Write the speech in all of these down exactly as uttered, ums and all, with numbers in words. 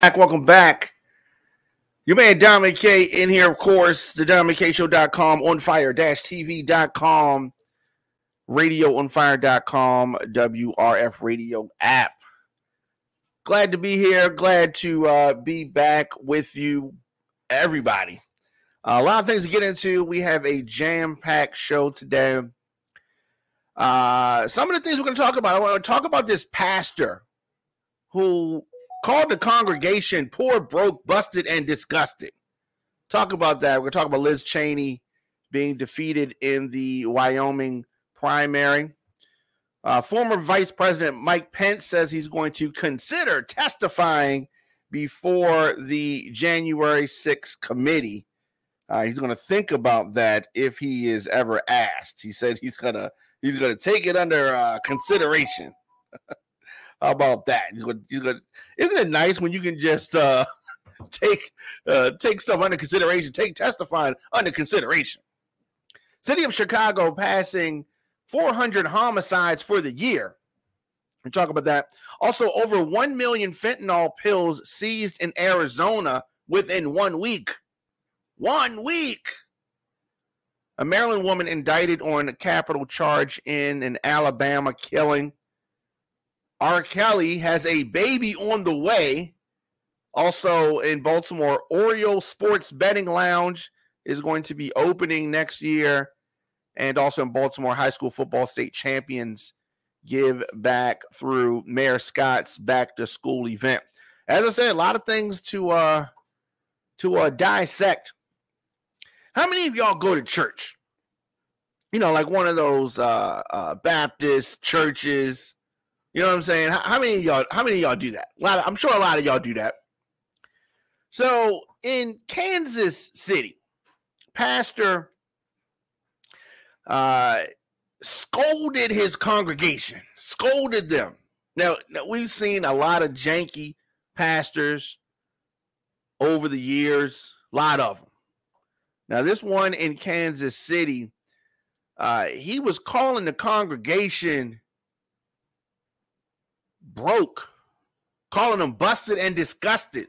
Welcome back. Your man Dominic K in here, of course, the Dominic K Show dot com, on fire dash T V dot com, radio on fire dot com, W R F radio app. Glad to be here. Glad to uh, be back with you, everybody. Uh, a lot of things to get into. We have a jam-packed show today. Uh, some of the things we're going to talk about, I want to talk about this pastor who called the congregation poor, broke, busted, and disgusted. Talk about that. We're going to talk about Liz Cheney being defeated in the Wyoming primary. Uh, former Vice President Mike Pence says he's going to consider testifying before the January sixth Committee. Uh, he's going to think about that if he is ever asked. He said he's going to he's going to take it under uh, consideration. How about that? Isn't it nice when you can just uh, take uh, take stuff under consideration, take testifying under consideration? City of Chicago passing four hundred homicides for the year. We'll talk about that. Also, over one million fentanyl pills seized in Arizona within one week. One week. A Maryland woman indicted on a capital charge in an Alabama killing. R. Kelly has a baby on the way. Also in Baltimore, Oriole Sports Betting Lounge is going to be opening next year. And also in Baltimore, high school football state champions give back through Mayor Scott's back-to-school event. As I said, a lot of things to uh, to uh, dissect. How many of y'all go to church? You know, like one of those uh, uh, Baptist churches. You know what I'm saying? How many of y'all, how many of y'all do that? A lot of, I'm sure a lot of y'all do that. So in Kansas City, pastor uh, scolded his congregation, scolded them. Now, now, we've seen a lot of janky pastors over the years, a lot of them. Now, this one in Kansas City, uh, he was calling the congregation broke, calling them busted and disgusted.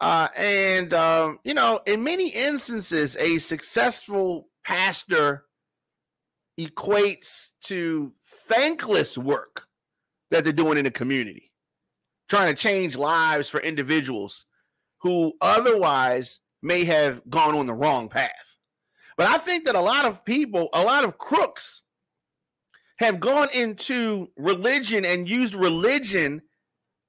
Uh, and, uh, you know, in many instances, a successful pastor equates to thankless work that they're doing in the community, trying to change lives for individuals who otherwise may have gone on the wrong path. But I think that a lot of people, a lot of crooks, have gone into religion and used religion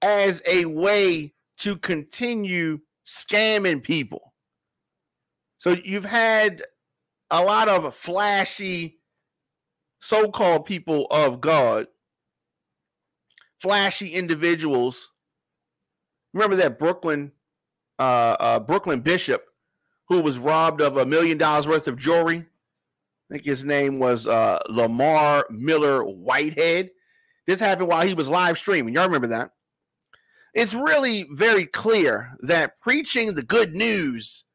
as a way to continue scamming people. So you've had a lot of flashy so-called people of God, flashy individuals. Remember that Brooklyn, uh, uh, Brooklyn bishop who was robbed of a million dollars worth of jewelry? I think his name was uh, Lamar Miller Whitehead. This happened while he was live streaming. Y'all remember that? It's really very clear that preaching the good news,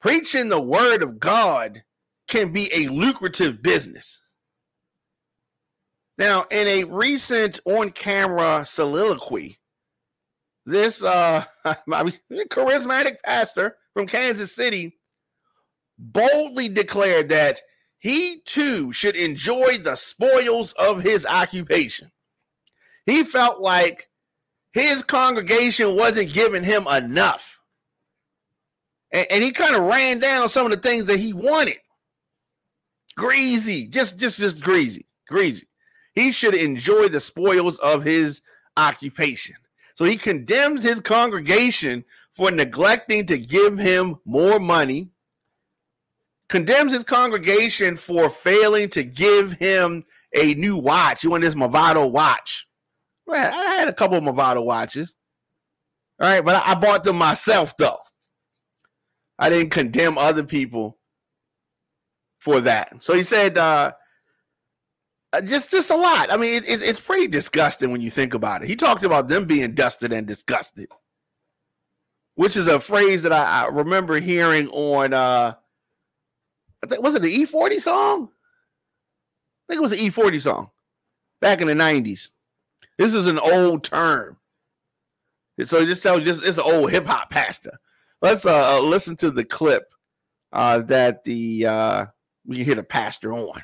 preaching the word of God, can be a lucrative business. Now, in a recent on-camera soliloquy, this uh, charismatic pastor from Kansas City boldly declared that he, too, should enjoy the spoils of his occupation. He felt like his congregation wasn't giving him enough. And, and he kind of ran down some of the things that he wanted. Greasy, just, just, just greasy, greasy. He should enjoy the spoils of his occupation. So he condemns his congregation for neglecting to give him more money, condemns his congregation for failing to give him a new watch. You want this Movado watch? Man, I had a couple of Movado watches. All right, but I bought them myself, though. I didn't condemn other people for that. So he said uh, just, just a lot. I mean, it, it, it's pretty disgusting when you think about it. He talked about them being dusted and disgusted, which is a phrase that I, I remember hearing on uh, – I think, was it the E forty song? I think it was the E forty song back in the nineties. This is an old term. So it just tells you this, it's an old hip hop pastor. Let's uh, listen to the clip uh, that the uh, we can hear the pastor on.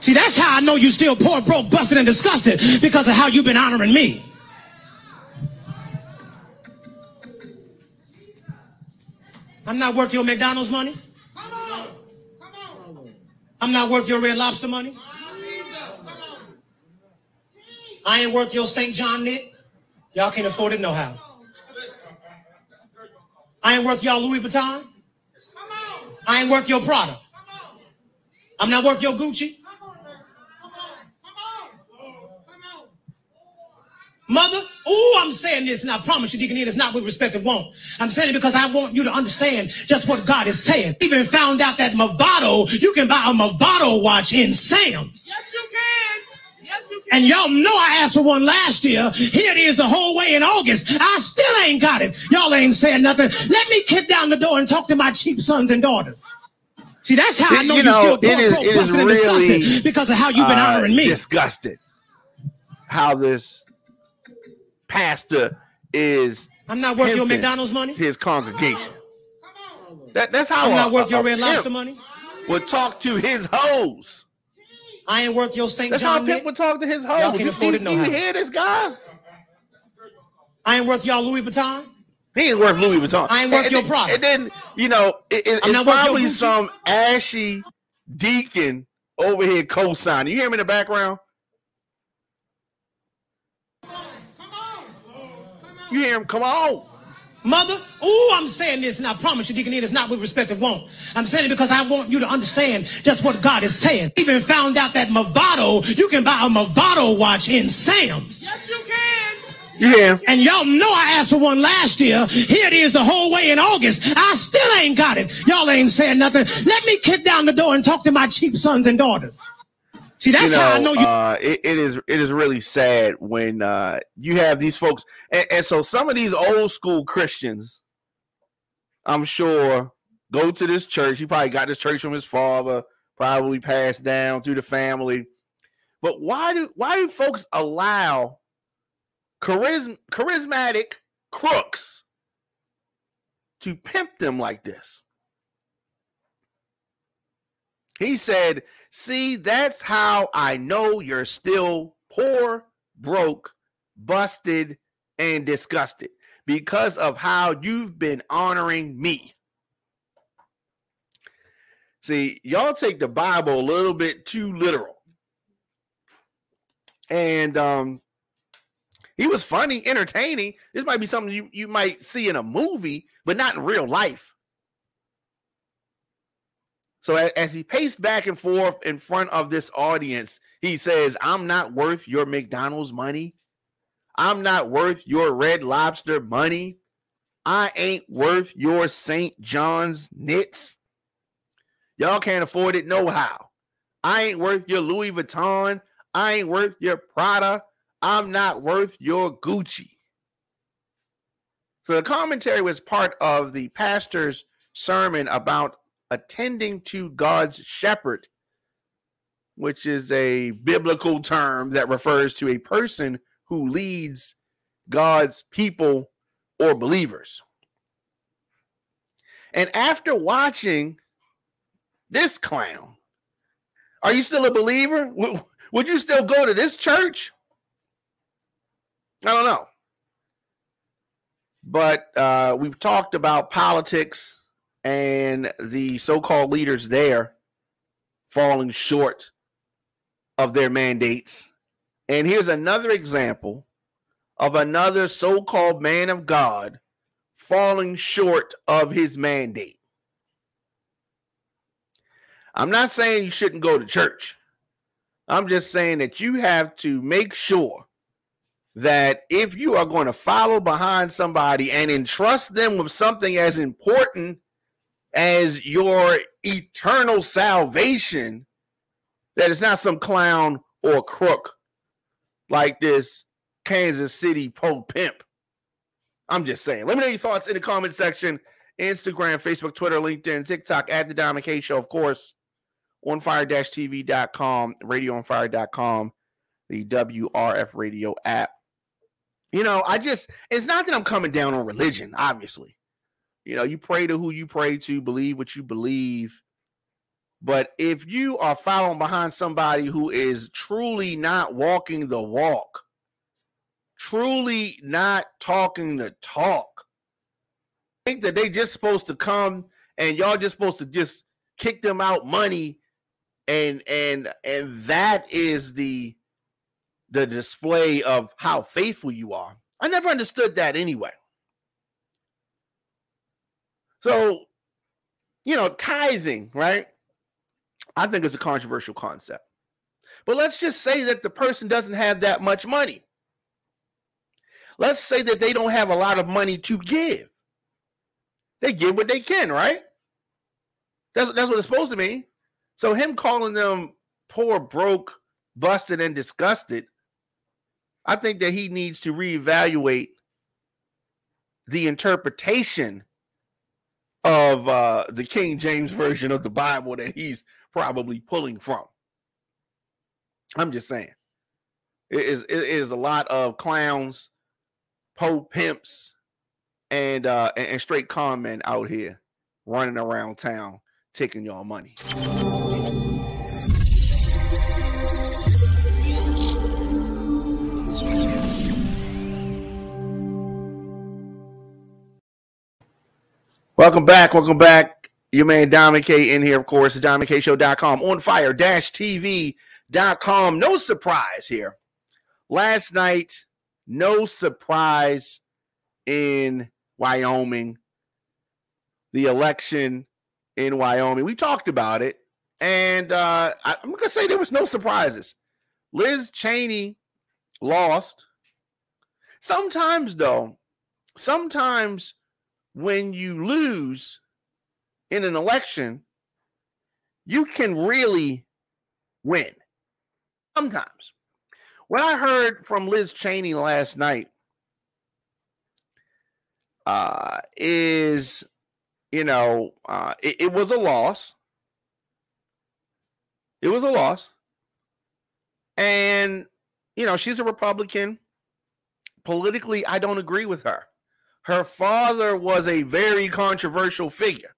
See, that's how I know you still poor, broke, busted, and disgusted, because of how you've been honoring me. I'm not worth your McDonald's money. Come on. Come on. I'm not worth your Red Lobster money. I ain't worth your Saint John knit. Y'all can't afford it no how. I ain't worth y'all Louis Vuitton. I ain't worth your Prada. I'm not worth your Gucci. Mother, oh, I'm saying this, and I promise you, Deaconina, it's not with respect to won't. I'm saying it because I want you to understand just what God is saying. Even found out that Movado, you can buy a Movado watch in Sam's. Yes, you can. Yes, you can. And y'all know I asked for one last year. Here it is the whole way in August. I still ain't got it. Y'all ain't saying nothing. Let me kick down the door and talk to my cheap sons and daughters. See, that's how it, I know you, know, you still broke, broke, busted, is really, and disgusted, because of how you've been uh, honoring me. Disgusted how this pastor is. I'm not worth your McDonald's money. His congregation. That, that's how I'm a, not worth a, your a Red Lobster money. Would talk to his hoes. I ain't worth your Saint That's John. That's how Pimp would talk to his hoes. You, see, no you hear this guy? I ain't worth y'all Louis Vuitton. He ain't worth Louis Vuitton. I ain't worth and, your product. And then, you know, it, it, it's probably some ashy deacon over here co-signing. You hear me in the background? You hear him, come on. Mother, oh, I'm saying this, and I promise you, Deaconina, it's not with respect to won't. I'm saying it because I want you to understand just what God is saying. Even found out that Movado, you can buy a Movado watch in Sam's. Yes, you can. Yeah. And y'all know I asked for one last year. Here it is the whole way in August. I still ain't got it. Y'all ain't saying nothing. Let me kick down the door and talk to my cheap sons and daughters. See, that's you know, how I know you. Uh, it, it is. It is really sad when uh, you have these folks, and, and so some of these old school Christians, I'm sure, go to this church. He probably got this church from his father, probably passed down through the family. But why do why do folks allow charism, charismatic crooks to pimp them like this? He said, see, that's how I know you're still poor, broke, busted, and disgusted, because of how you've been honoring me. See, y'all take the Bible a little bit too literal. And um, he was funny, entertaining. This might be something you, you might see in a movie, but not in real life. So as he paced back and forth in front of this audience, he says, I'm not worth your McDonald's money. I'm not worth your Red Lobster money. I ain't worth your Saint John's knits. Y'all can't afford it no how. I ain't worth your Louis Vuitton. I ain't worth your Prada. I'm not worth your Gucci. So the commentary was part of the pastor's sermon about attending to God's shepherd, which is a biblical term that refers to a person who leads God's people or believers. And after watching this clown, are you still a believer? Would you still go to this church? I don't know. But uh, we've talked about politics and the so-called leaders there falling short of their mandates. And here's another example of another so-called man of God falling short of his mandate. I'm not saying you shouldn't go to church. I'm just saying that you have to make sure that if you are going to follow behind somebody and entrust them with something as important as your eternal salvation, that it's not some clown or crook like this Kansas City Poe pimp. I'm just saying. Let me know your thoughts in the comment section. Instagram, Facebook, Twitter, LinkedIn, TikTok, at The Dominic K Show, of course, on fire dash T V dot com, radio on fire dot com, the W R F radio app. You know, I just, it's not that I'm coming down on religion, obviously. You know, you pray to who you pray to, believe what you believe. But if you are following behind somebody who is truly not walking the walk, truly not talking the talk, I think that they just supposed to come and y'all just supposed to just kick them out money, and and and that is the the display of how faithful you are. I never understood that anyway. So, you know, tithing, right? I think it's a controversial concept. But let's just say that the person doesn't have that much money. Let's say that they don't have a lot of money to give. They give what they can, right? That's, that's what it's supposed to mean. So him calling them poor, broke, busted, and disgusted, I think that he needs to reevaluate the interpretation of uh, the King James version of the Bible that he's probably pulling from. I'm just saying. It is, it is a lot of clowns, po pimps, and, uh, and, and straight con men out here running around town taking y'all money. Welcome back. Welcome back. Your man Dominic K in here, of course, Dominic K Show dot com, on fire dash T V dot com. No surprise here. Last night, no surprise in Wyoming. The election in Wyoming. We talked about it, and uh, I, I'm going to say there was no surprises. Liz Cheney lost. Sometimes, though, sometimes when you lose in an election, you can really win. Sometimes. When I heard from Liz Cheney last night uh, is, you know, uh, it, it was a loss. It was a loss. And, you know, she's a Republican. Politically, I don't agree with her. Her father was a very controversial figure.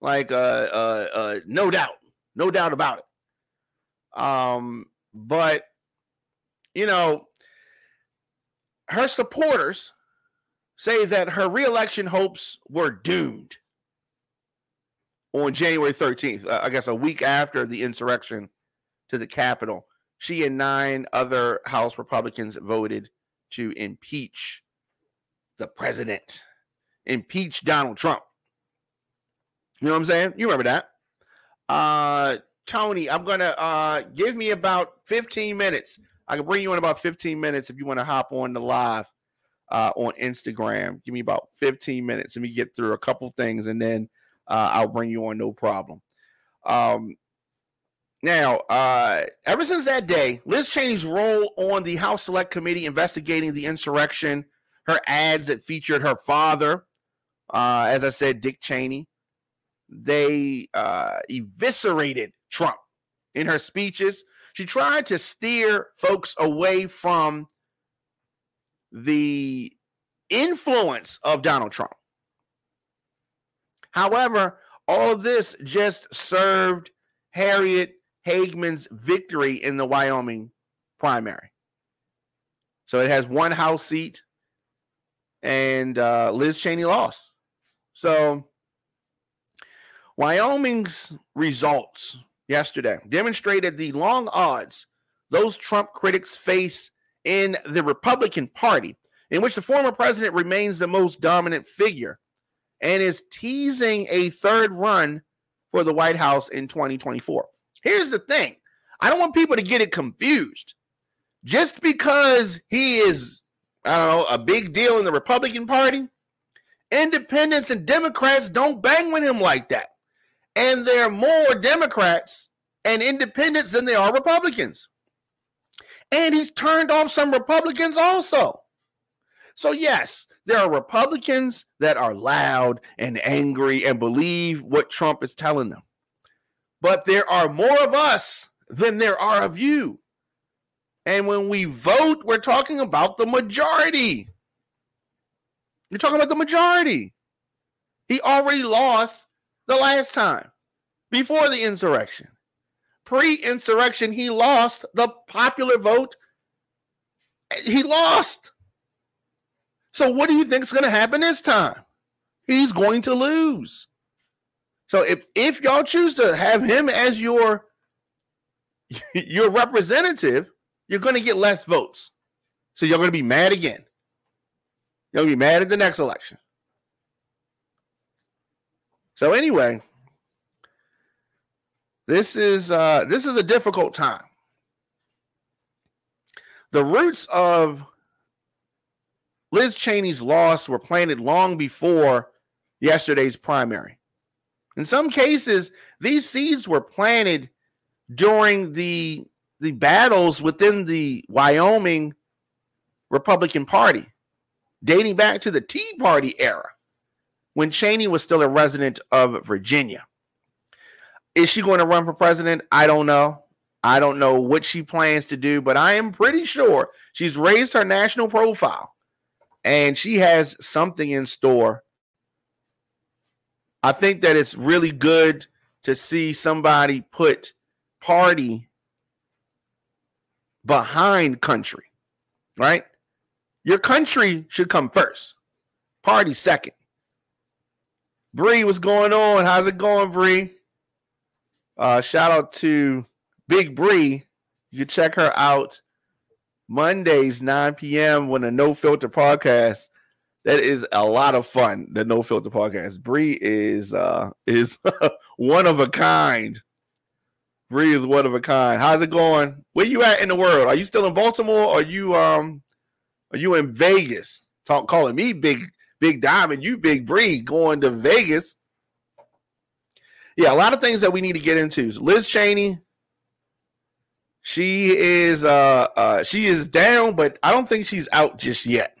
Like, uh, uh, uh, no doubt. No doubt about it. Um, but, you know, her supporters say that her reelection hopes were doomed on January thirteenth. I guess a week after the insurrection to the Capitol. She and nine other House Republicans voted to impeach the president, impeach Donald Trump. You know what I'm saying? You remember that. Uh, Tony, I'm going to uh, give me about fifteen minutes. I can bring you in about fifteen minutes if you want to hop on the live uh, on Instagram. Give me about fifteen minutes. Let me get through a couple things, and then uh, I'll bring you on, no problem. Um, now, uh, ever since that day, Liz Cheney's role on the House Select Committee investigating the insurrection, her ads that featured her father, uh, as I said, Dick Cheney, they uh, eviscerated Trump in her speeches. She tried to steer folks away from the influence of Donald Trump. However, all of this just served Harriet Hageman's victory in the Wyoming primary. So it has one House seat. And uh, Liz Cheney lost. So Wyoming's results yesterday demonstrated the long odds those Trump critics face in the Republican Party, in which the former president remains the most dominant figure and is teasing a third run for the White House in twenty twenty-four. Here's the thing. I don't want people to get it confused. Just because he is, I don't know, a big deal in the Republican Party, independents and Democrats don't bang with him like that. And there are more Democrats and independents than there are Republicans. And he's turned off some Republicans also. So yes, there are Republicans that are loud and angry and believe what Trump is telling them. But there are more of us than there are of you. And when we vote, we're talking about the majority. You're talking about the majority. He already lost the last time, before the insurrection. Pre-insurrection, he lost the popular vote. He lost. So what do you think is going to happen this time? He's going to lose. So if, if y'all choose to have him as your, your representative, you're going to get less votes. So you're going to be mad again. You're going to be mad at the next election. So anyway, this is uh, this is a difficult time. The roots of Liz Cheney's loss were planted long before yesterday's primary. In some cases, these seeds were planted during the, the battles within the Wyoming Republican Party, dating back to the Tea Party era, when Cheney was still a resident of Virginia. Is she going to run for president? I don't know. I don't know what she plans to do, but I am pretty sure she's raised her national profile and she has something in store. I think that it's really good to see somebody put party behind country, right? Your country should come first, party second. Bree, what's going on? How's it going, Bree? Uh, shout out to Big Bree. You can check her out Mondays, nine p m when a No Filter podcast. That is a lot of fun, the No Filter podcast. Bree is uh, is one of a kind. Bree is one of a kind. How's it going? Where you at in the world? Are you still in Baltimore? Or are you um are you in Vegas? Talk calling me Big Big Diamond, you Big Bree going to Vegas. Yeah, a lot of things that we need to get into. Liz Cheney, she is uh, uh, she is down, but I don't think she's out just yet.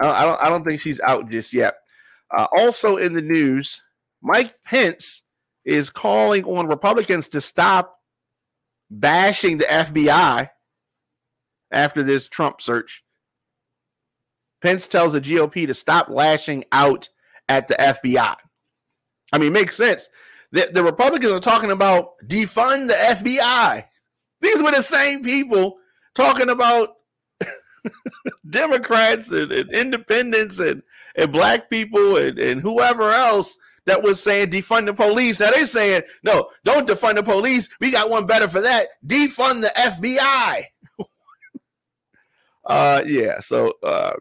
I don't I don't think she's out just yet. Uh, also in the news, Mike Pence is calling on Republicans to stop bashing the F B I after this Trump search. Pence tells the G O P to stop lashing out at the F B I. I mean, it makes sense. The, the Republicans are talking about defund the F B I. These were the same people talking about Democrats and, and independents and, and black people and, and whoever else that was saying defund the police. Now they're saying, no, don't defund the police. We got one better for that. Defund the F B I. uh, yeah, so uh,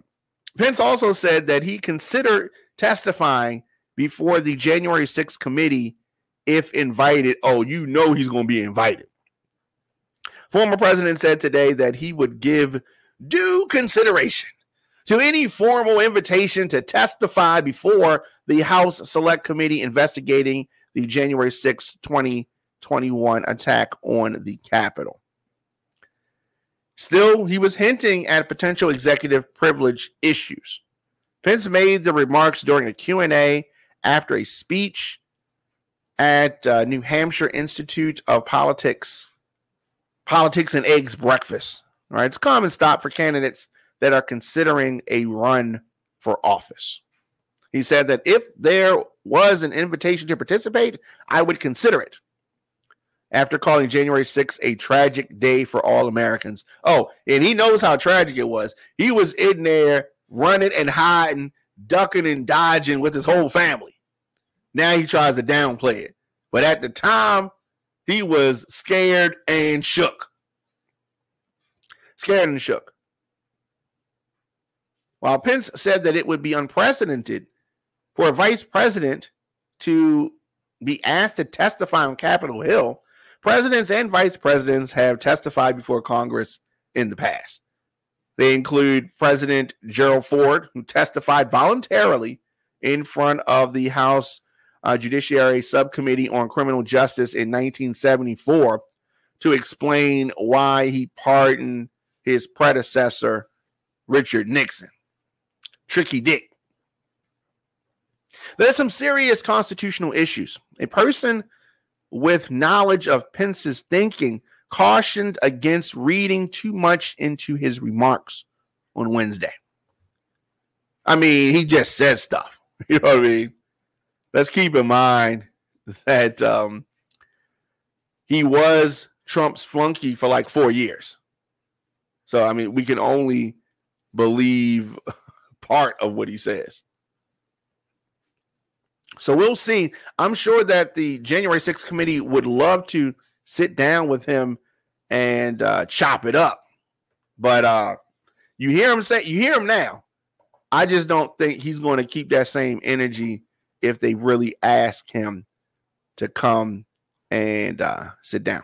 Pence also said that he considered testifying before the January sixth committee if invited. Oh, you know he's going to be invited. Former president said today that he would give due consideration to any formal invitation to testify before the House Select Committee investigating the January sixth, twenty twenty-one attack on the Capitol. Still, he was hinting at potential executive privilege issues. Pence made the remarks during a Q and A after a speech at uh, New Hampshire Institute of Politics, Politics and Eggs Breakfast. All right, it's a common stop for candidates that are considering a run for office. He said that if there was an invitation to participate, I would consider it. After calling January sixth a tragic day for all Americans. Oh, and he knows how tragic it was. He was in there running and hiding, ducking and dodging with his whole family. Now he tries to downplay it. But at the time, he was scared and shook. Scared and shook. While Pence said that it would be unprecedented for a vice president to be asked to testify on Capitol Hill, presidents and vice presidents have testified before Congress in the past. They include President Gerald Ford, who testified voluntarily in front of the House uh, Judiciary Subcommittee on Criminal Justice in nineteen seventy-four to explain why he pardoned his predecessor, Richard Nixon. Tricky Dick. There's some serious constitutional issues. A person with knowledge of Pence's thinking cautioned against reading too much into his remarks on Wednesday. I mean, he just said stuff. You know what I mean? Let's keep in mind that um, he was Trump's flunky for like four years. So, I mean, we can only believe part of what he says. So we'll see. I'm sure that the January sixth committee would love to sit down with him and uh, chop it up. But uh, you hear him say, you hear him now. I just don't think he's going to keep that same energy if they really ask him to come and uh, sit down.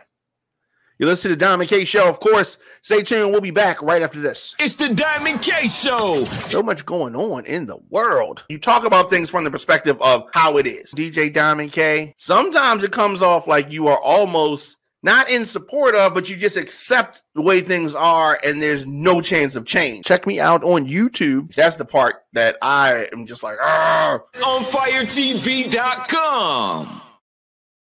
You listen to the Dominic K Show. Of course, stay tuned. We'll be back right after this. It's the Dominic K Show. So much going on in the world. You talk about things from the perspective of how it is. D J Dominic K, sometimes it comes off like you are almost not in support of, but you just accept the way things are and there's no chance of change. Check me out on YouTube. That's the part that I am just like, ah. On fire T V dot com.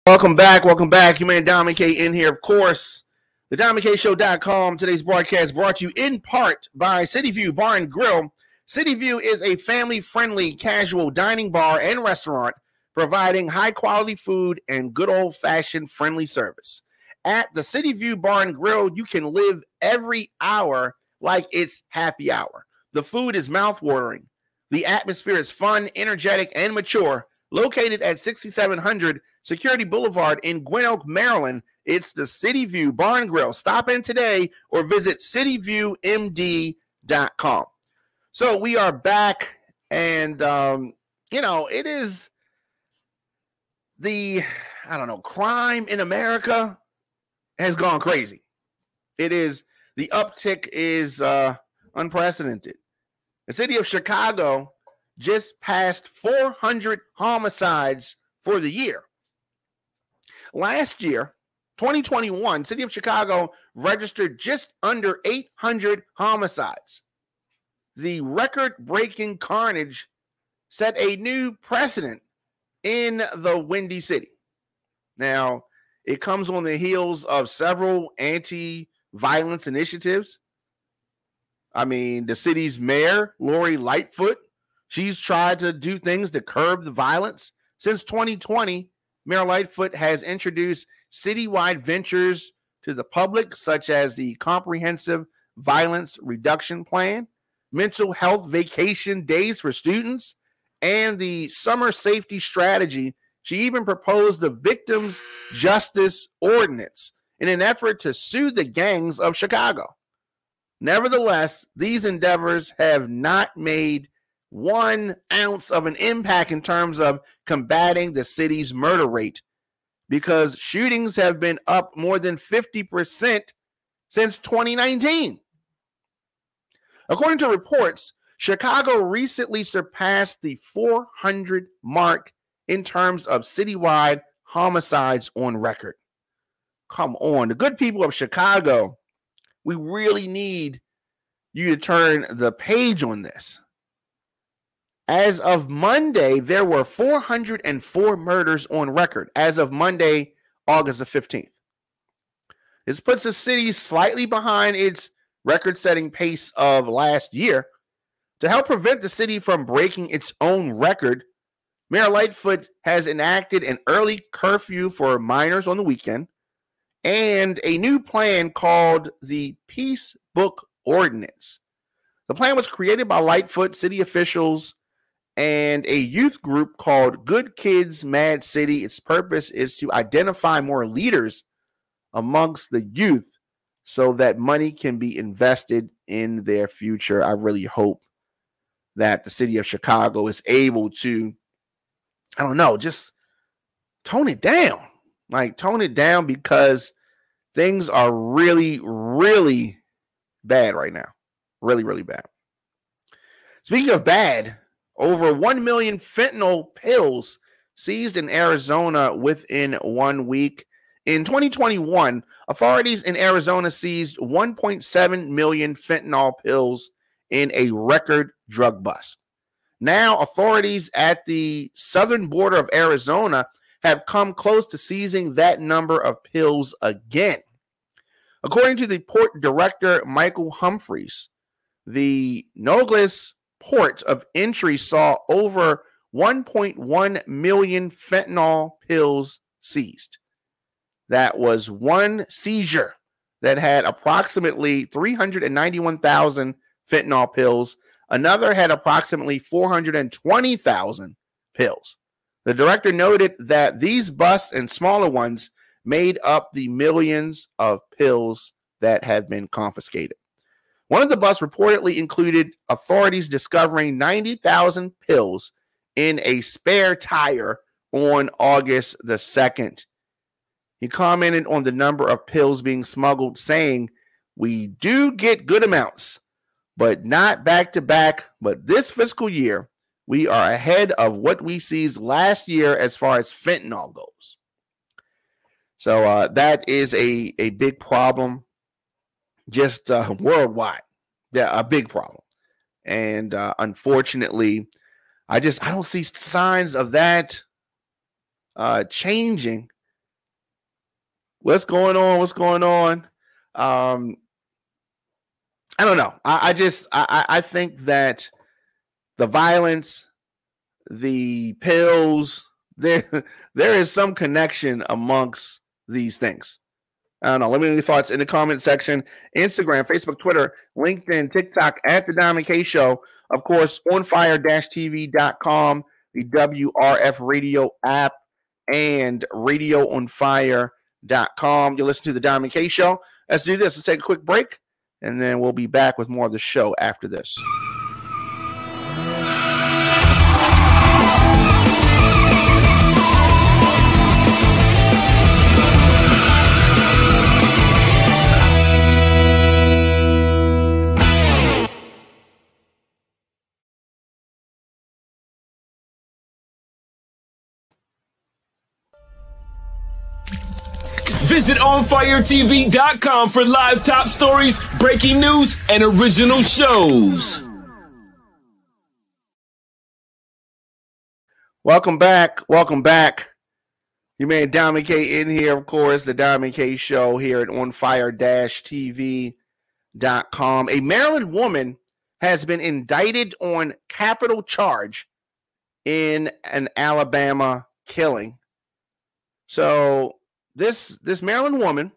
Welcome back. Welcome back. You man, Dominic K in here, of course. The Dominic K Show dot com. Today's broadcast brought to you in part by City View Bar and Grill. City View is a family-friendly casual dining bar and restaurant providing high-quality food and good old-fashioned friendly service. At the City View Bar and Grill, you can live every hour like it's happy hour. The food is mouthwatering. The atmosphere is fun, energetic, and mature. Located at sixty-seven hundred Security Boulevard in Gwynn Oak, Maryland, it's the City View Bar and Grill. Stop in today or visit city view M D dot com. So we are back, and, um, you know, it is the, I don't know, crime in America has gone crazy. It is, the uptick is uh, unprecedented. The city of Chicago just passed four hundred homicides for the year. Last year, twenty twenty-one, city of Chicago registered just under eight hundred homicides. The record-breaking carnage set a new precedent in the Windy City. Now, it comes on the heels of several anti-violence initiatives. I mean, the city's mayor, Lori Lightfoot, she's tried to do things to curb the violence. Since twenty twenty, Mayor Lightfoot has introduced citywide ventures to the public, such as the Comprehensive Violence Reduction Plan, mental health vacation days for students, and the summer safety strategy. She even proposed the Victims' Justice Ordinance in an effort to sue the gangs of Chicago. Nevertheless, these endeavors have not made one ounce of an impact in terms of combating the city's murder rate, because shootings have been up more than fifty percent since twenty nineteen. According to reports, Chicago recently surpassed the four hundred mark in terms of citywide homicides on record. Come on, the good people of Chicago, we really need you to turn the page on this. As of Monday, there were four hundred four murders on record as of Monday, August the fifteenth. This puts the city slightly behind its record-setting pace of last year. To help prevent the city from breaking its own record, Mayor Lightfoot has enacted an early curfew for minors on the weekend and a new plan called the Peace Book Ordinance. The plan was created by Lightfoot, city officials, and a youth group called Good Kids, Mad City. Its purpose is to identify more leaders amongst the youth so that money can be invested in their future. I really hope that the city of Chicago is able to, I don't know, just tone it down. Like, tone it down, because things are really, really bad right now. Really, really bad. Speaking of bad, over one million fentanyl pills seized in Arizona within one week. In twenty twenty-one, authorities in Arizona seized one point seven million fentanyl pills in a record drug bust. Now, authorities at the southern border of Arizona have come close to seizing that number of pills again. According to the port director, Michael Humphreys, the Nogales port of entry saw over one point one million fentanyl pills seized. That was one seizure that had approximately three hundred ninety-one thousand fentanyl pills. Another had approximately four hundred twenty thousand pills. The director noted that these busts and smaller ones made up the millions of pills that had been confiscated. One of the busts reportedly included authorities discovering ninety thousand pills in a spare tire on August the second. He commented on the number of pills being smuggled, saying, "We do get good amounts, but not back to back. But this fiscal year, we are ahead of what we seized last year as far as fentanyl goes." So uh, that is a, a big problem, just uh, worldwide. Yeah, a big problem. And uh, unfortunately, I just I don't see signs of that uh, changing. What's going on? What's going on? Um, I don't know. I, I just I, I think that the violence, the pills, there there is some connection amongst these things. I don't know. Let me know your thoughts in the comment section. Instagram, Facebook, Twitter, LinkedIn, TikTok, at the Dominic K Show. Of course, on fire dash T V dot com, the W R F radio app, and radio on fire dot com. You'll listen to the Dominic K Show. Let's do this. Let's take a quick break, and then we'll be back with more of the show after this. Visit on fire T V dot com for live top stories, breaking news, and original shows. Welcome back. Welcome back. You man Dominic K in here, of course, the Dominic K Show here at on fire T V dot com. A Maryland woman has been indicted on capital charge in an Alabama killing. So This this Maryland woman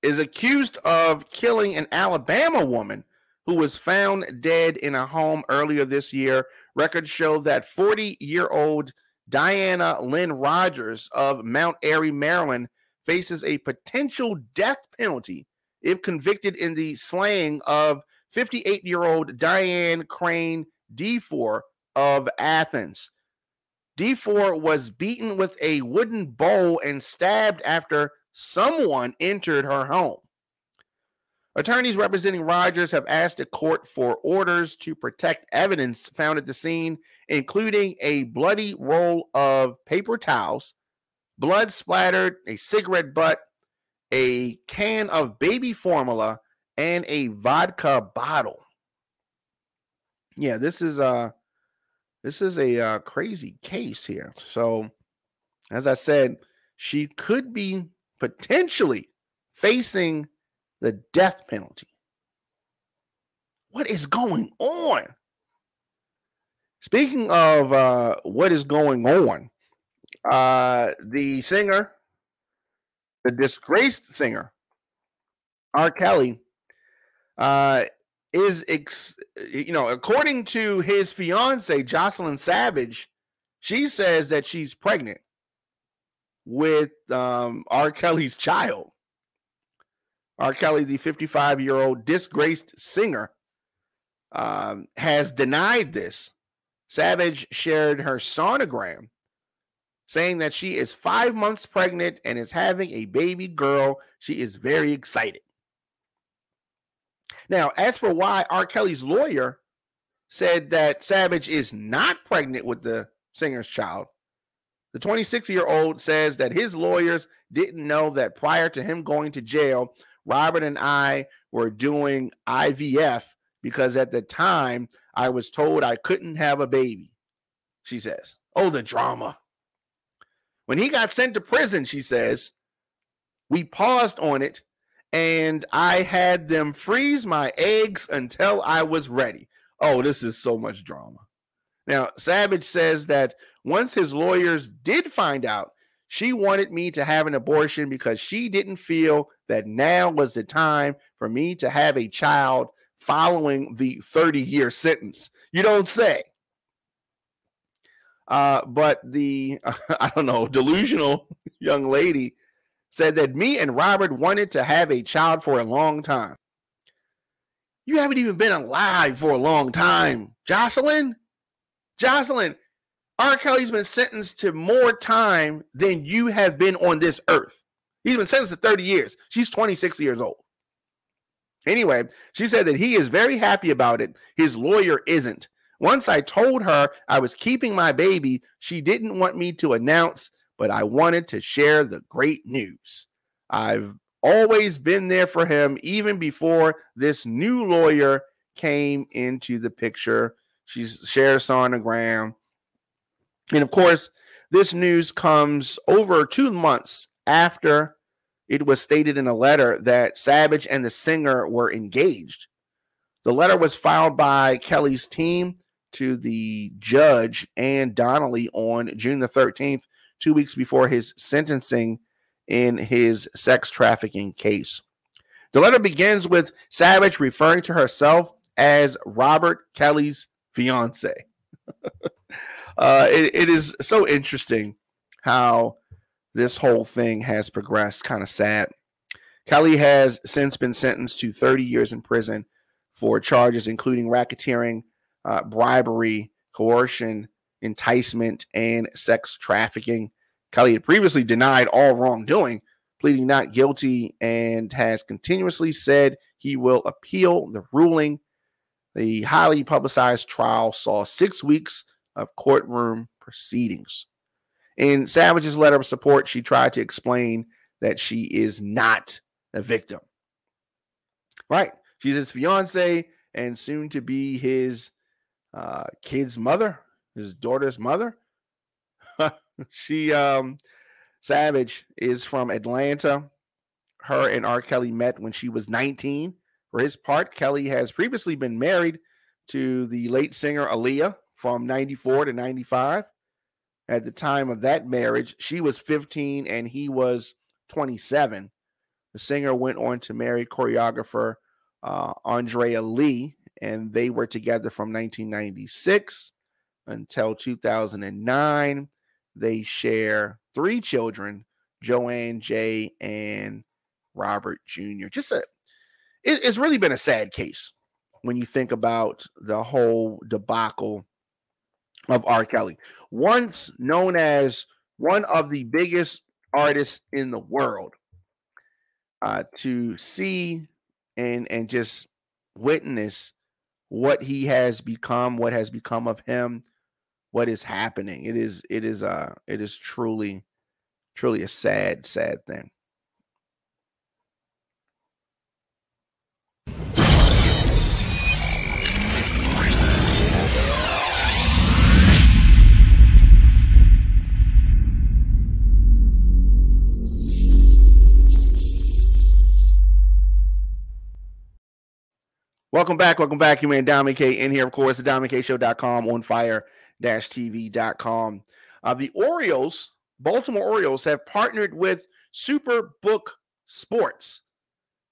is accused of killing an Alabama woman who was found dead in a home earlier this year. Records show that forty-year-old Diana Lynn Rogers of Mount Airy, Maryland, faces a potential death penalty if convicted in the slaying of fifty-eight-year-old Diane Crane Defor of Athens. Defor was beaten with a wooden bowl and stabbed after someone entered her home. Attorneys representing Rogers have asked the court for orders to protect evidence found at the scene, including a bloody roll of paper towels, blood splattered, a cigarette butt, a can of baby formula, and a vodka bottle. Yeah, this is a... Uh, This is a uh, crazy case here. So, as I said, she could be potentially facing the death penalty. What is going on? Speaking of uh, what is going on, uh, the singer, the disgraced singer, R. Kelly, uh, is, ex you know, according to his fiance, Joycelyn Savage, she says that she's pregnant with um, R. Kelly's child. R. Kelly, the fifty-five-year-old disgraced singer, um, has denied this. Savage shared her sonogram, saying that she is five months pregnant and is having a baby girl. She is very excited. Now, as for why R. Kelly's lawyer said that Savage is not pregnant with the singer's child, the twenty-six-year-old says that his lawyers didn't know that prior to him going to jail, Robert and I were doing I V F because at the time I was told I couldn't have a baby, she says. Oh, the drama. When he got sent to prison, she says, We paused on it, and I had them freeze my eggs until I was ready. Oh, this is so much drama. Now, Savage says that once his lawyers did find out, she wanted me to have an abortion because she didn't feel that now was the time for me to have a child following the thirty-year sentence. You don't say. Uh, but the, I don't know, delusional young lady said that me and Robert wanted to have a child for a long time. You haven't even been alive for a long time, Jocelyn. Jocelyn, R. Kelly's been sentenced to more time than you have been on this earth. He's been sentenced to thirty years. She's twenty-six years old. Anyway, she said that he is very happy about it. His lawyer isn't. Once I told her I was keeping my baby, she didn't want me to announce, but I wanted to share the great news. I've always been there for him, even before this new lawyer came into the picture. She shares on the gram. And of course, this news comes over two months after it was stated in a letter that Savage and the singer were engaged. The letter was filed by Kelly's team to the judge, Ann Donnelly, on June the thirteenth, two weeks before his sentencing in his sex trafficking case. The letter begins with Savage referring to herself as Robert Kelly's fiance. uh, it, it is so interesting how this whole thing has progressed. Kind of sad. Kelly has since been sentenced to thirty years in prison for charges including racketeering, uh, bribery, coercion, enticement, and sex trafficking. Kelly had previously denied all wrongdoing, pleading not guilty, and has continuously said he will appeal the ruling. The highly publicized trial saw six weeks of courtroom proceedings. In Savage's letter of support, she tried to explain that she is not a victim. Right. She's his fiance and soon to be his uh, kid's mother, his daughter's mother. she, um, Savage is from Atlanta. Her and R. Kelly met when she was nineteen. For his part, Kelly has previously been married to the late singer Aaliyah from ninety-four to ninety-five. At the time of that marriage, she was fifteen and he was twenty-seven. The singer went on to marry choreographer uh, Andrea Lee, and they were together from nineteen ninety-six until two thousand nine. They share three children, Joanne, Jay, and Robert Junior Just a It's really been a sad case when you think about the whole debacle of R. Kelly. Once known as one of the biggest artists in the world, uh, to see and, and just witness what he has become, what has become of him, what is happening. It is, it is, uh, it is truly, truly a sad, sad thing. Welcome back. Welcome back. You man, Dominic K in here, of course, the Dominic K Show dot com, on fire dash T V dot com. Uh, the Orioles, Baltimore Orioles, have partnered with Superbook Sports.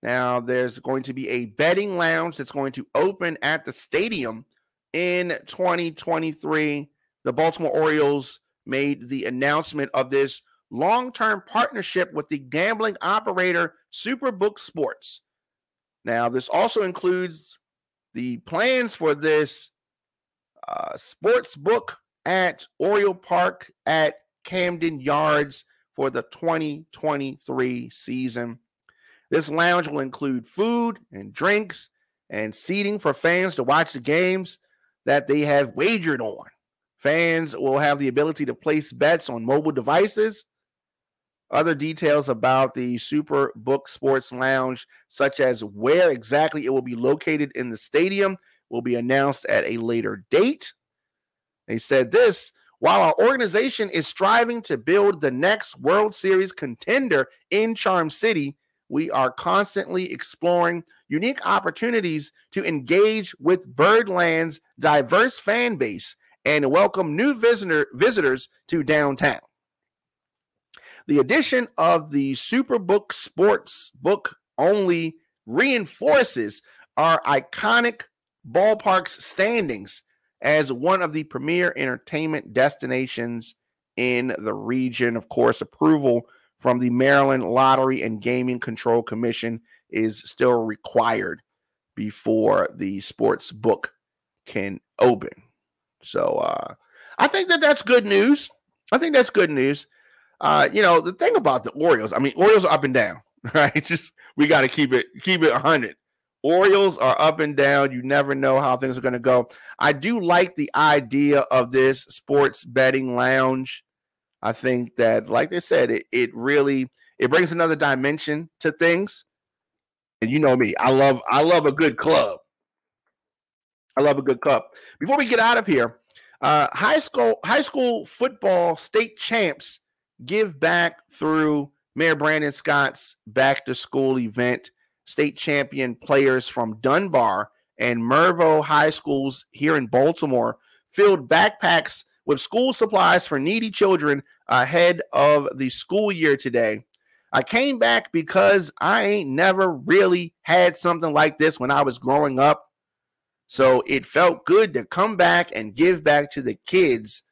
Now, there's going to be a betting lounge that's going to open at the stadium in twenty twenty-three. The Baltimore Orioles made the announcement of this long-term partnership with the gambling operator Superbook Sports. Now, this also includes the plans for this uh, sports book at Oriole Park at Camden Yards for the twenty twenty-three season. This lounge will include food and drinks and seating for fans to watch the games that they have wagered on. Fans will have the ability to place bets on mobile devices. Other details about the Superbook Sports Lounge, such as where exactly it will be located in the stadium, will be announced at a later date. They said this while our organization is striving to build the next World Series contender in Charm City, we are constantly exploring unique opportunities to engage with Birdland's diverse fan base and welcome new visitor, visitors to downtown. The addition of the Superbook Sports Book only reinforces our iconic ballpark's standings as one of the premier entertainment destinations in the region. Of course, approval from the Maryland Lottery and Gaming Control Commission is still required before the sports book can open. So uh, I think that that's good news. I think that's good news. Uh, you know, the thing about the Orioles, I mean, Orioles are up and down, right? Just we got to keep it keep it one hundred. Orioles are up and down. You never know how things are going to go. I do like the idea of this sports betting lounge. I think that, like they said, it, it really, it brings another dimension to things. And you know me, I love, I love a good club. I love a good club. Before we get out of here, uh, high school, high school football state champs give back through Mayor Brandon Scott's back to school event. State champion players from Dunbar and Mervo high schools here in Baltimore filled backpacks with school supplies for needy children ahead of the school year today. I came back because I ain't never really had something like this when I was growing up. So it felt good to come back and give back to the kids,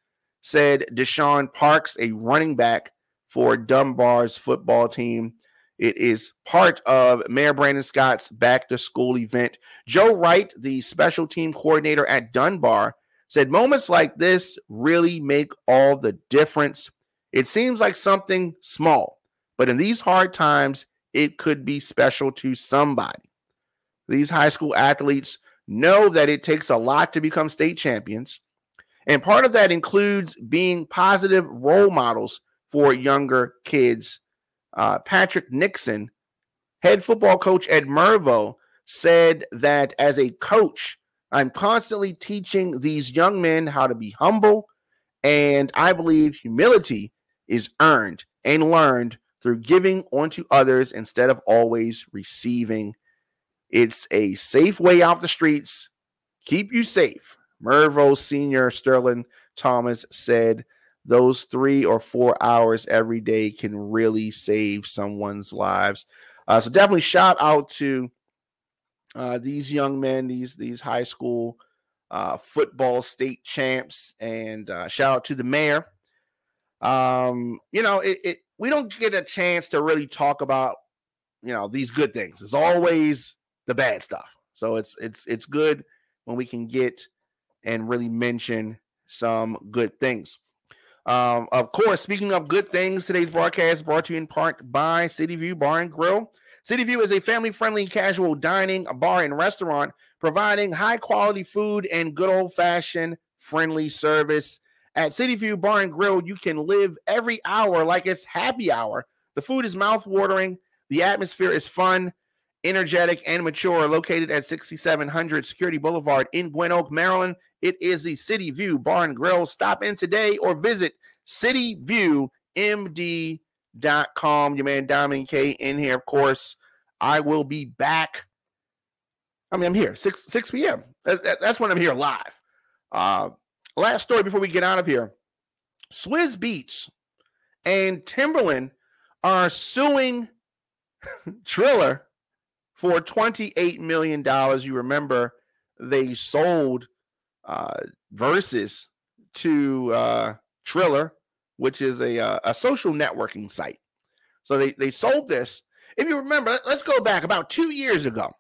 said Deshaun Parks, a running back for Dunbar's football team. It is part of Mayor Brandon Scott's back-to-school event. Joe Wright, the special team coordinator at Dunbar, said moments like this really make all the difference. It seems like something small, but in these hard times, it could be special to somebody. These high school athletes know that it takes a lot to become state champions, and part of that includes being positive role models for younger kids. Uh, Patrick Nixon, head football coach at Mervo, said that as a coach, I'm constantly teaching these young men how to be humble, and I believe humility is earned and learned through giving onto others instead of always receiving. It's a safe way out the streets. Keep you safe. Mervo senior Sterling Thomas said those three or four hours every day can really save someone's lives. Uh, so definitely shout out to uh, these young men, these these high school uh, football state champs, and uh, shout out to the mayor. Um, you know, it, it we don't get a chance to really talk about, you know, these good things. It's always the bad stuff. So it's it's it's good when we can get and really mention some good things. Um, of course, speaking of good things, today's broadcast is brought to you in part by City View Bar and Grill. City View is a family-friendly casual dining bar and restaurant providing high-quality food and good old-fashioned friendly service. At City View Bar and Grill, you can live every hour like it's happy hour. The food is mouth-watering. The atmosphere is fun, energetic, and mature. Located at sixty-seven hundred Security Boulevard in Gwynn Oak, Maryland, it is the City View Bar and Grill. Stop in today or visit city view m d dot com. Your man Dominic K in here, of course. I will be back. I mean, I'm here six p m That's when I'm here live. Uh, last story before we get out of here. Swizz Beats and Timberland are suing Triller for twenty-eight million dollars. You remember they sold uh, Versus to uh, Triller, which is a, uh, a social networking site. So they, they sold this. If you remember, let's go back about two years ago.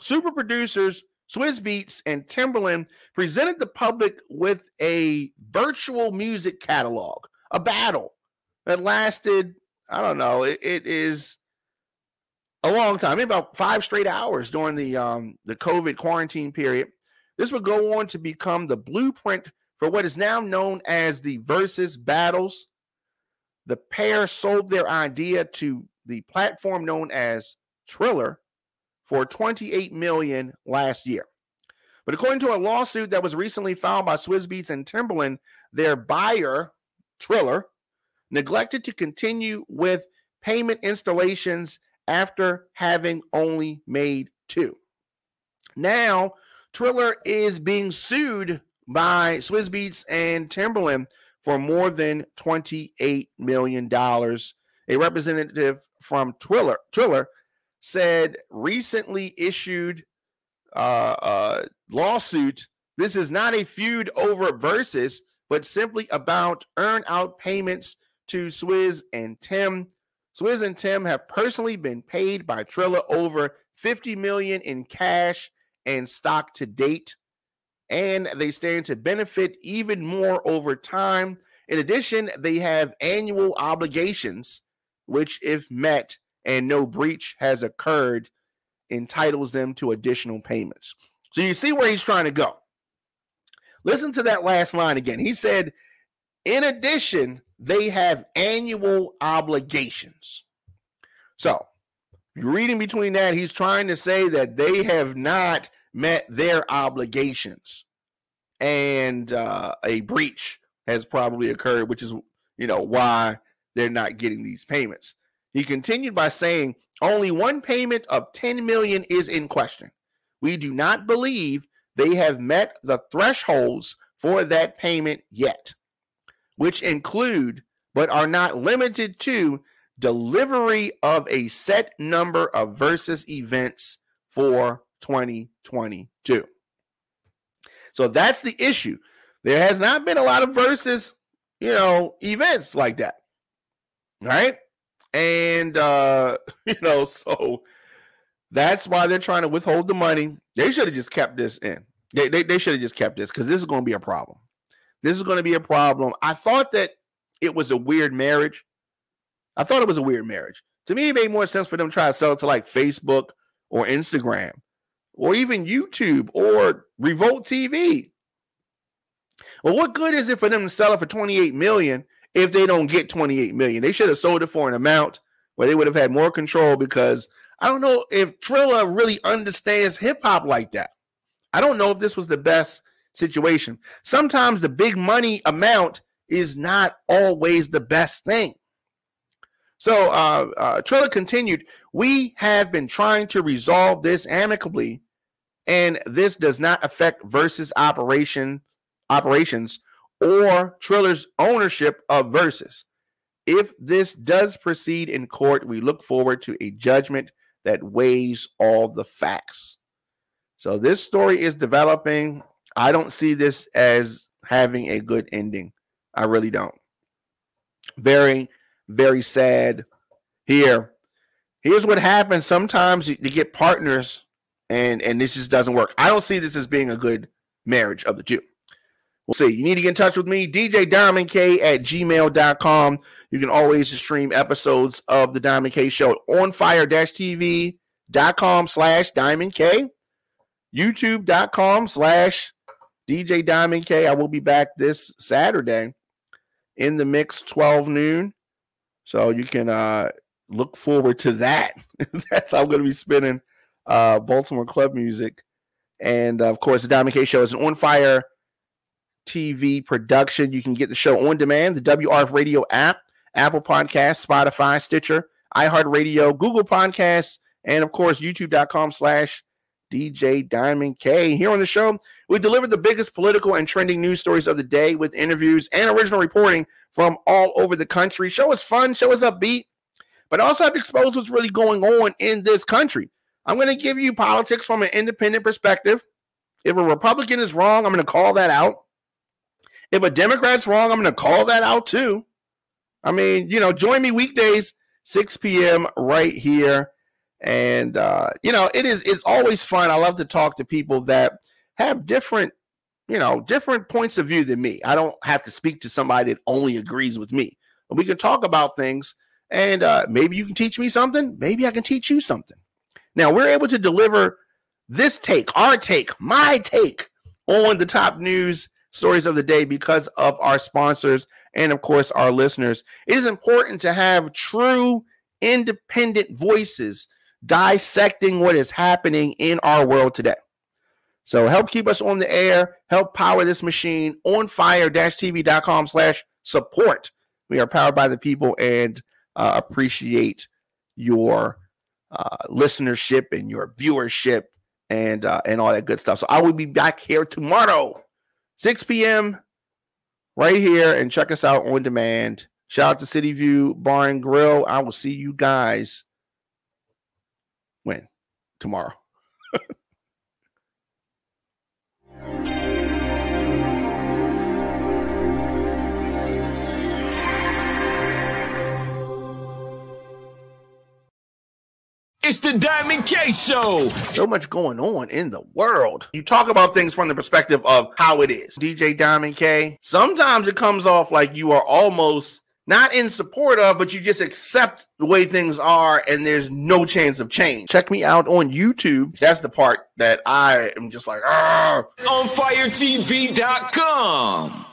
Super producers Swizz Beats and Timberland presented the public with a virtual music catalog, a battle that lasted, I don't know, it, it is a long time, maybe about five straight hours during the um, the COVID quarantine period. This would go on to become the blueprint for what is now known as the Versus Battles. The pair sold their idea to the platform known as Triller for twenty-eight million dollars last year. But according to a lawsuit that was recently filed by Swizz Beats and Timberland, their buyer, Triller, neglected to continue with payment installations after having only made two. Now, Triller is being sued by Swizz Beats and Timberland for more than twenty-eight million dollars. A representative from Triller, Triller said recently issued uh, uh, lawsuit, this is not a feud over verses, but simply about earn-out payments to Swizz and Tim. Swizz and Tim have personally been paid by Triller over fifty million dollars in cash and stock to date, and they stand to benefit even more over time. In addition, they have annual obligations, which, if met and no breach has occurred, entitles them to additional payments. So you see where he's trying to go. Listen to that last line again. He said, in addition, they have annual obligations. So you're reading between that, he's trying to say that they have not met their obligations, and uh, a breach has probably occurred, which is, you know, why they're not getting these payments. He continued by saying, only one payment of ten million dollars is in question. We do not believe they have met the thresholds for that payment yet, which include, but are not limited to, delivery of a set number of versus events for twenty twenty-two. So that's the issue. There has not been a lot of versus, you know, events like that, right? And uh you know, so that's why they're trying to withhold the money. They should have just kept this in. They they, they should have just kept this, because this is going to be a problem. This is going to be a problem. I thought that it was a weird marriage. I thought it was a weird marriage. To me, it made more sense for them to try to sell it to like Facebook or Instagram or even YouTube or Revolt T V. Well, what good is it for them to sell it for twenty-eight million dollars if they don't get twenty-eight million dollars? They should have sold it for an amount where they would have had more control, because I don't know if Triller really understands hip-hop like that. I don't know if this was the best situation. Sometimes the big money amount is not always the best thing. So uh, uh, Triller continued, we have been trying to resolve this amicably, and this does not affect Versus operation operations or Triller's ownership of Versus. If this does proceed in court, we look forward to a judgment that weighs all the facts. So this story is developing. I don't see this as having a good ending. I really don't. Very, very sad here. Here's what happens. Sometimes you, you get partners and, and this just doesn't work. I don't see this as being a good marriage of the two. We'll see. You need to get in touch with me, D J Dominic K at gmail dot com. You can always stream episodes of The Diamond K Show on fire dash T V dot com slash Diamond K, YouTube dot com slash D J Diamond K. I will be back this Saturday in the mix, twelve noon. So you can uh, look forward to that. That's how I'm going to be spinning uh, Baltimore club music. And, of course, The Diamond K Show is an on-fire T V production. You can get the show on demand, the W R F Radio app, Apple Podcasts, Spotify, Stitcher, iHeartRadio, Google Podcasts, and, of course, YouTube dot com slash D J Diamond K. Here on the show, we delivered the biggest political and trending news stories of the day with interviews and original reporting from all over the country. Show us fun, show us upbeat, but also have to expose what's really going on in this country. I'm going to give you politics from an independent perspective. If a Republican is wrong, I'm going to call that out. If a Democrat's wrong, I'm going to call that out too. I mean, you know, join me weekdays, six p m right here. And, uh, you know, it is, it's always fun. I love to talk to people that have different, you know, different points of view than me. I don't have to speak to somebody that only agrees with me. But we can talk about things, and uh, maybe you can teach me something. Maybe I can teach you something. Now, we're able to deliver this take, our take, my take on the top news stories of the day because of our sponsors and, of course, our listeners. It is important to have true independent voices dissecting what is happening in our world today. So help keep us on the air. Help power this machine on fire dash t v dot com slash support. We are powered by the people and uh, appreciate your uh, listenership and your viewership and uh, and all that good stuff. So I will be back here tomorrow, six p m right here, and check us out on demand. Shout out to City View Bar and Grill. I will see you guys when? Tomorrow. It's the Diamond K Show. So much going on in the world. You talk about things from the perspective of how it is. D J Diamond K, sometimes it comes off like you are almost not in support of, but you just accept the way things are and there's no chance of change. Check me out on YouTube. That's the part that I am just like, ah. on fire t v dot com.